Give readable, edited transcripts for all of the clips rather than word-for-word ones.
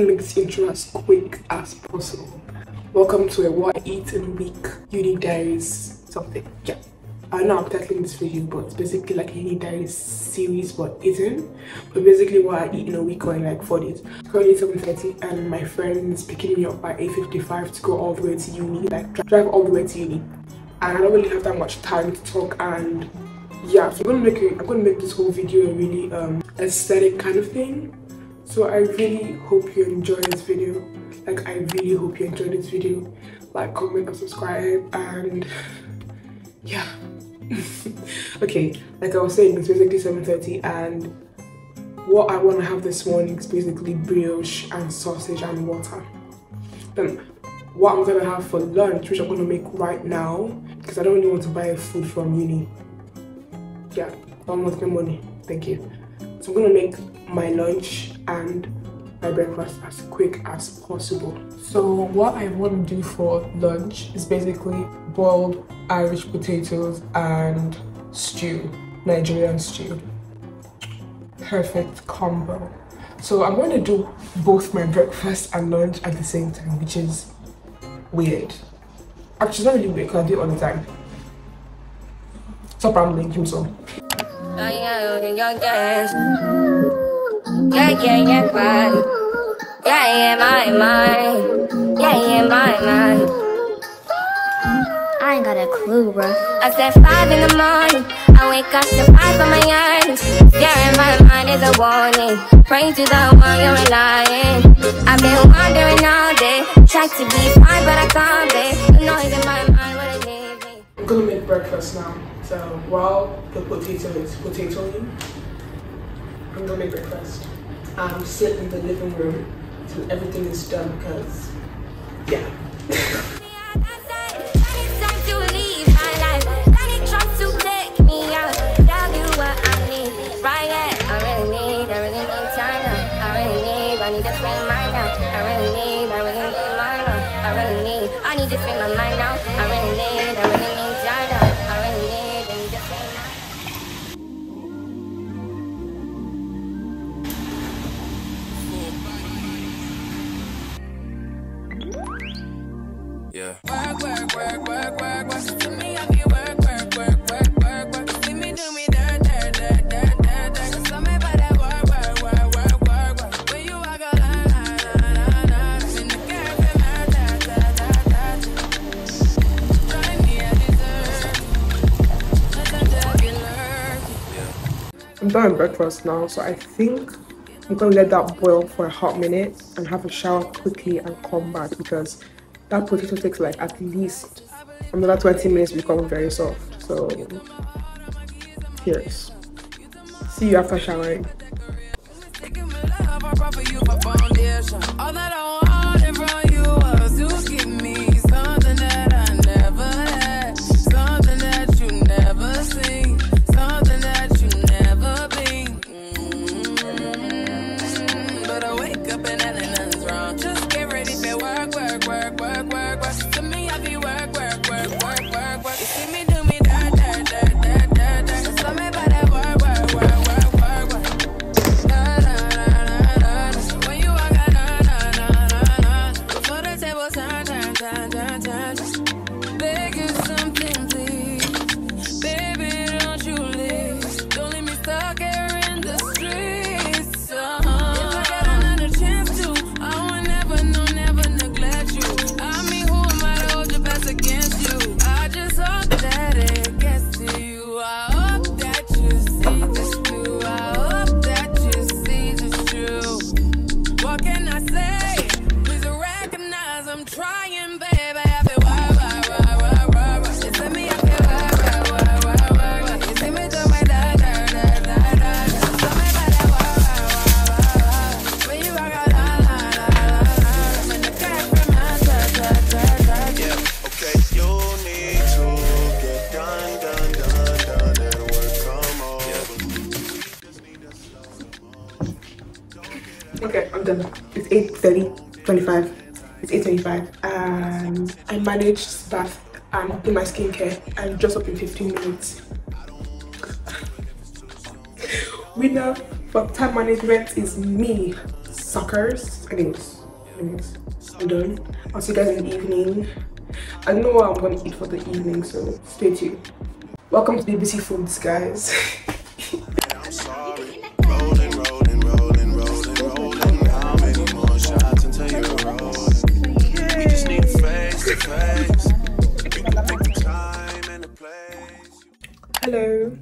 getting links into as quick as possible. Welcome to a what I eat in a week uni diaries something. Yeah, I know I'm tackling this video, but it's basically like a uni diaries series but eating. But basically what I eat in a week or in like 4 days. It's currently 7:30 and my friend's picking me up by 8:55 to go all the way to uni, like drive all the way to uni. And I don't really have that much time to talk, and yeah, so I'm gonna make this whole video a really aesthetic kind of thing. So I really hope you enjoy this video. Like, I really hope you enjoyed this video. Like, comment, and subscribe, and yeah. Okay, like I was saying, it's basically 7:30, and what I want to have this morning is basically brioche and sausage and water. Then what I'm gonna have for lunch, which I'm gonna make right now, because I don't really want to buy food from uni. Yeah, don't want my money. Thank you. So I'm gonna make my lunch and my breakfast as quick as possible. So what I want to do for lunch is basically boiled Irish potatoes and stew, Nigerian stew. Perfect combo. So I'm going to do both my breakfast and lunch at the same time, which is weird. Actually, it's not really weird because I do it all the time. Stop rambling, Chimsom. I ain't got a clue, bro. I said 5 in the morning. I wake up to 5 on my eyes. Yeah, in my mind is a warning. Pray to the one you're relying. I've been wandering all day. Tried to be fine, but I can't be. You know it's in my mind what it made me. I'm gonna make breakfast now. So while the potato is potatoing, I'm gonna make breakfast. I'm sit in the living room till everything is done, because yeah. Yeah. I'm done breakfast now, so I think I'm gonna let that boil for a hot minute and have a shower quickly and come back, because that potato takes like at least another 20 minutes to become very soft. So here's. See you after showering. Okay, I'm done. It's 8:25. It's 8:25. I managed to bath and do my skincare and dress up in 15 minutes. Winner for time management is me. suckers. I think I'm done. I'll see you guys in the evening. I don't know what I'm gonna eat for the evening, so stay tuned. Welcome to BBC Foods, guys. Hello.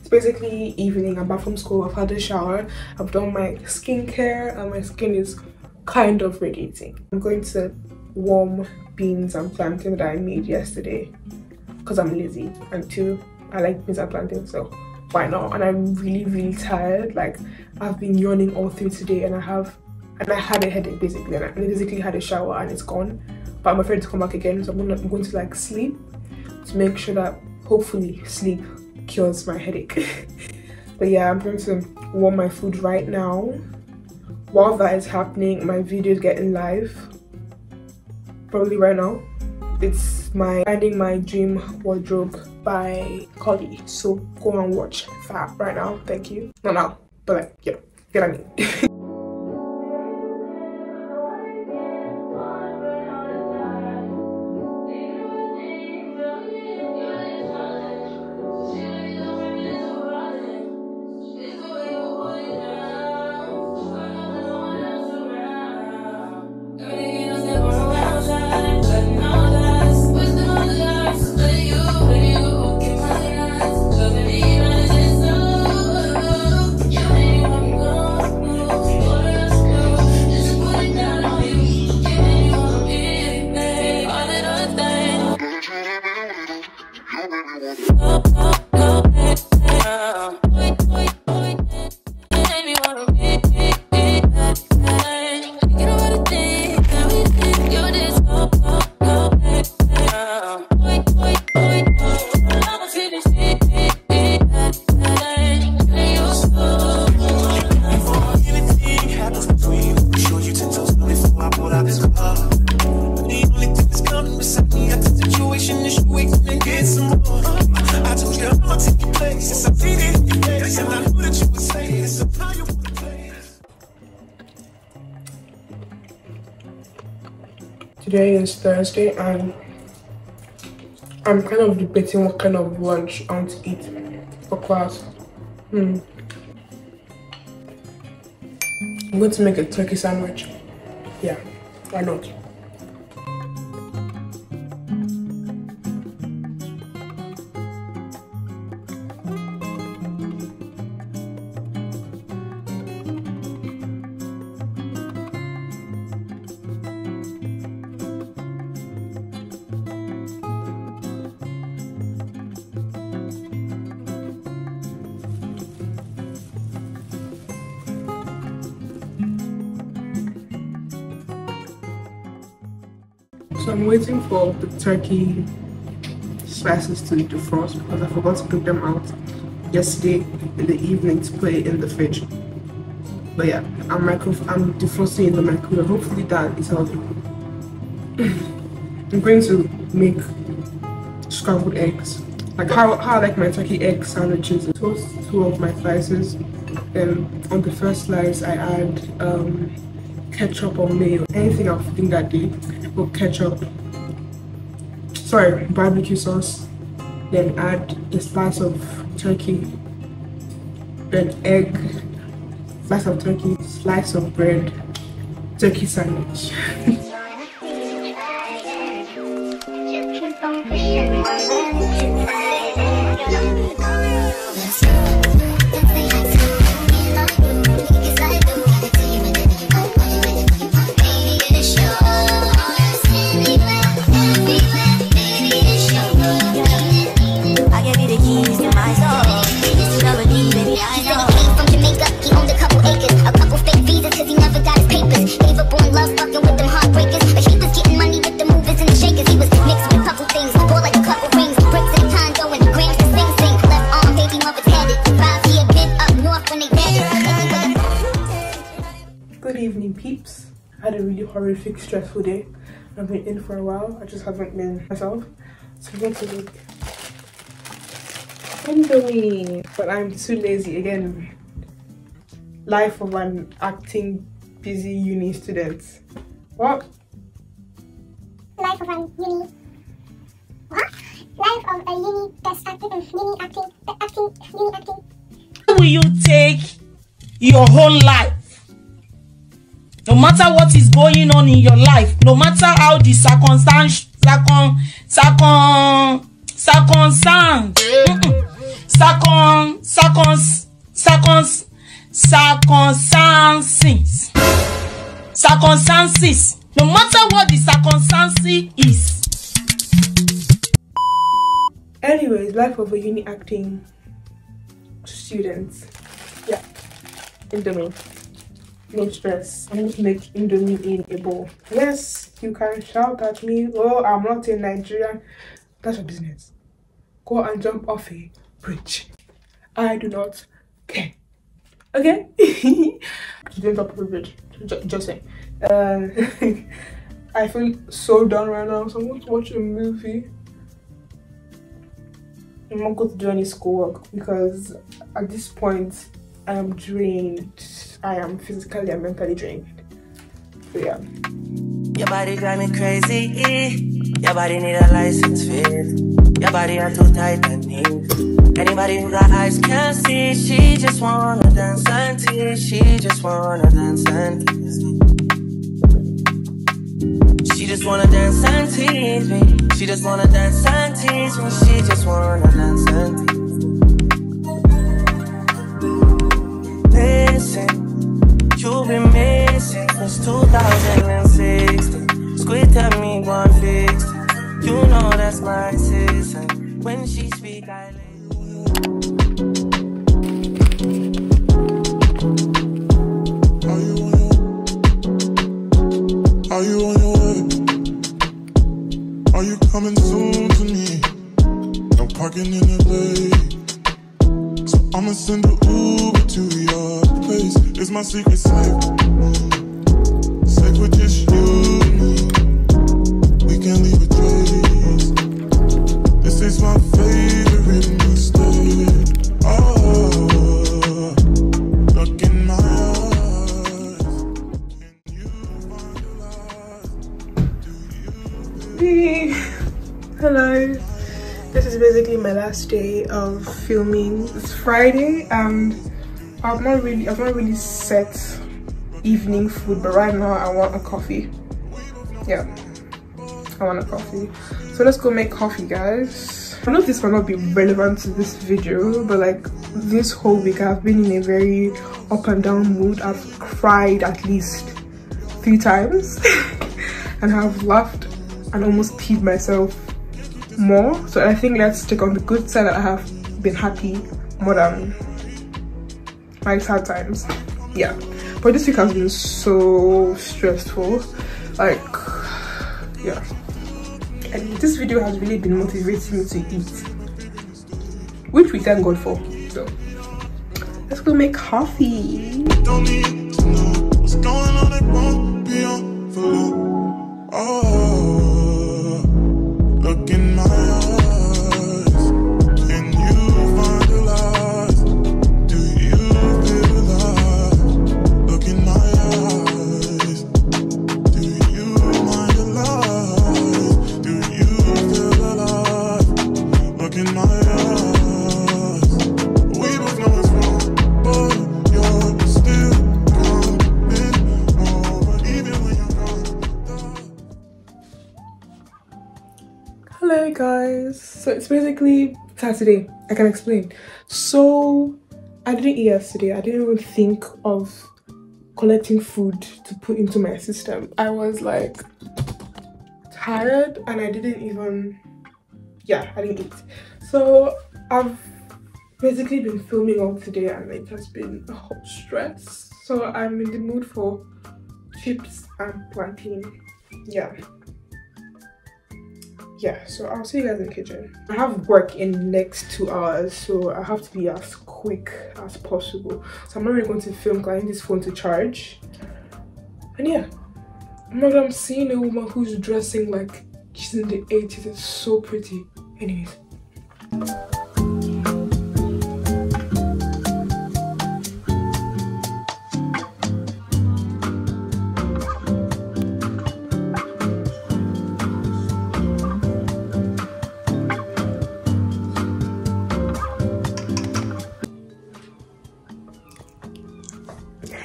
It's basically evening. I'm back from school. I've had a shower. I've done my skincare, and my skin is kind of radiating. I'm going to warm beans and plantain that I made yesterday because I'm lazy, and two, I like beans and plantain, so why not? And I'm really tired. Like, I've been yawning all through today, and I had a headache basically, and I basically had a shower and it's gone, but I'm afraid to come back again, so I'm going to like sleep to make sure that hopefully sleep cures my headache. But yeah, I'm going to warm my food right now. While that is happening, my video is getting live probably right now. It's my Finding My Dream Wardrobe by Kolly, so go and watch that right now. Thank you. Not now, but like, yeah, get on it. Today is Thursday, and I'm kind of debating what kind of lunch I want to eat for class. I'm going to make a turkey sandwich. Yeah, why not? So I'm waiting for the turkey slices to defrost because I forgot to pick them out yesterday in the evening to put it in the fridge. But yeah, I'm defrosting in the microwave. Hopefully that is healthy. I'm going to make scrambled eggs, like how I like my turkey egg sandwiches. I toast two of my slices, and on the first slice I add ketchup or mayo, anything I'm feeling that day. Ketchup, sorry, barbecue sauce, then add a slice of turkey, then egg, slice of turkey, slice of bread, turkey sandwich. Horrific, stressful day. I've been in for a while. I just haven't been myself. So I'm going to make Indomie, but I'm too lazy again. life of an acting busy uni student. What? Life of an uni. What? Life of a uni that's acting, uni acting. How will you take your whole life? No matter what is going on in your life, no matter how the circumstances, no matter what the circumstance is. Anyways, life of a uni acting student. Yeah, Indomie. No stress. I'm going to make Indomie in a bowl. Yes, you can shout at me. Oh, I'm not in Nigeria. That's your business. Go and jump off a bridge. I do not care. Okay? Jump off a bridge. Just saying. I feel so done right now. So I'm going to watch a movie. I'm not going to do any schoolwork because at this point I am drained. I am physically and mentally drained. So yeah. Your body drive me crazy. Your body need a license fit. Your body are too tight and neat. Anybody who got eyes can see. She just wanna dance and tease. She just wanna dance and tease. She just wanna dance and tease me. She just wanna dance and tease me. She just wanna dance and tease. Listen, you've been missing since 2016. Squid at me one fix. You know that's my sister. When she speak, I listen. Are you coming soon to me? No parking in LA, so I'ma send an Uber to your place. It's my secret safe, safe with just you and me. We can't leave a trace. This is my favorite mistake. Oh, look in my eyes. Can you find a light? Do you feel? Hello, this is basically my last day of filming. It's Friday and I've not really set evening food, but right now I want a coffee. Yeah, I want a coffee. So let's go make coffee, guys. I know this might not be relevant to this video, but like this whole week I've been in a very up and down mood. I've cried at least 3 times and I've laughed and almost peed myself more. So I think let's take on the good side that I have been happy more than my sad times. Yeah, but this week has been so stressful, like yeah, and this video has really been motivating me to eat, which we thank God for. So let's go make coffee. Don't need to know what's going on, it won't be on for long. Oh, look in my eyes. Can you find a light? Do you feel alive? Look in my eyes. Do you find a light? Do you feel alive? Look in my eyes. We both know it's wrong, but you're still coming over, even when you're gone. Hello guys, so it's basically Saturday. I can explain. So I didn't eat yesterday. I didn't even think of collecting food to put into my system. I was like tired and I didn't even, yeah, I didn't eat. So I've basically been filming all today and it has been a whole stress. So I'm in the mood for chips and plantain. Yeah. Yeah, so I'll see you guys in the kitchen. I have work in the next 2 hours, so I have to be as quick as possible. So I'm not really going to film because I need this phone to charge. And yeah, I'm seeing a woman who's dressing like she's in the 80s. It's so pretty. Anyways.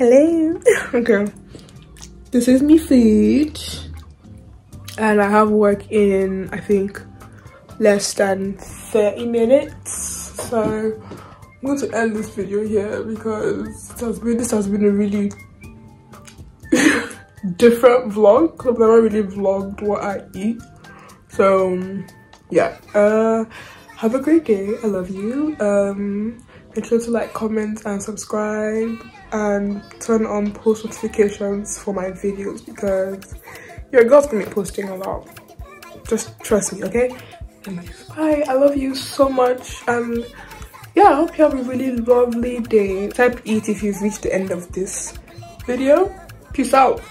Hello. Okay, this is me food, and I have work in I think less than 30 minutes, so I'm going to end this video here because this has been a really different vlog because I've never really vlogged what I eat. So yeah, have a great day. I love you. Make sure to like, comment and subscribe, and turn on post notifications for my videos because your girl's gonna be posting a lot, just trust me, okay? Bye. I love you so much, and yeah, I hope you have a really lovely day. Type eat if you've reached the end of this video. Peace out.